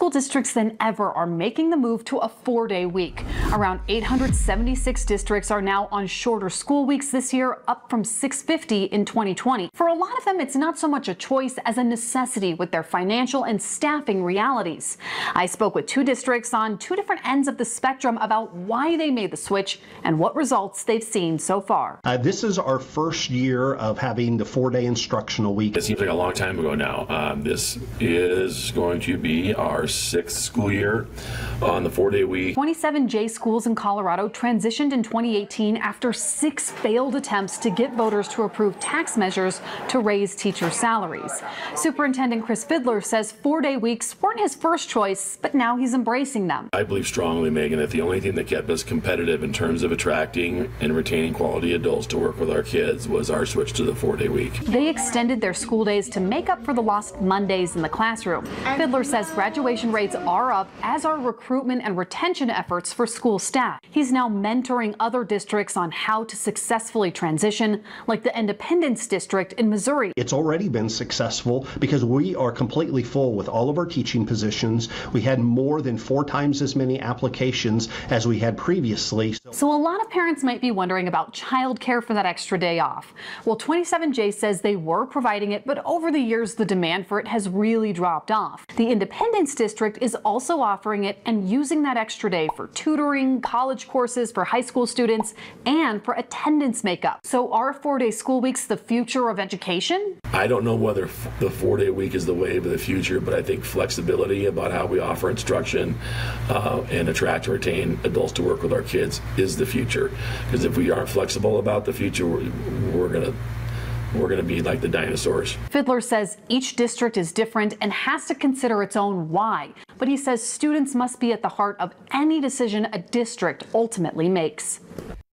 school districts than ever are making the move to a four-day week. Around 876 districts are now on shorter school weeks this year, up from 650 in 2020. For a lot of them, it's not so much a choice as a necessity with their financial and staffing realities. I spoke with two districts on two different ends of the spectrum about why they made the switch and what results they've seen so far. This is our first year of having the four-day instructional week. It seems like a long time ago now. This is going to be our sixth school year on the four-day week. 27J schools in Colorado transitioned in 2018 after six failed attempts to get voters to approve tax measures to raise teacher salaries. Superintendent Chris Fidler says four-day weeks weren't his first choice, but now he's embracing them. I believe strongly, Megan, that the only thing that kept us competitive in terms of attracting and retaining quality adults to work with our kids was our switch to the four-day week. They extended their school days to make up for the lost Mondays in the classroom. Fidler says graduation rates are up, as are recruitment and retention efforts for school staff. He's now mentoring other districts on how to successfully transition, like the Independence District in Missouri. It's already been successful because we are completely full with all of our teaching positions. We had more than four times as many applications as we had previously. So a lot of parents might be wondering about childcare for that extra day off. Well, 27J says they were providing it, but over the years, the demand for it has really dropped off. The Independence District is also offering it and using that extra day for tutoring, college courses for high school students, and for attendance makeup. So are four-day school weeks the future of education? I don't know whether the four-day week is the wave of the future, but I think flexibility about how we offer instruction and attract or retain adults to work with our kids is the future. Because if we aren't flexible about the future, we're going to be like the dinosaurs. Fidler says each district is different and has to consider its own why, but he says students must be at the heart of any decision a district ultimately makes.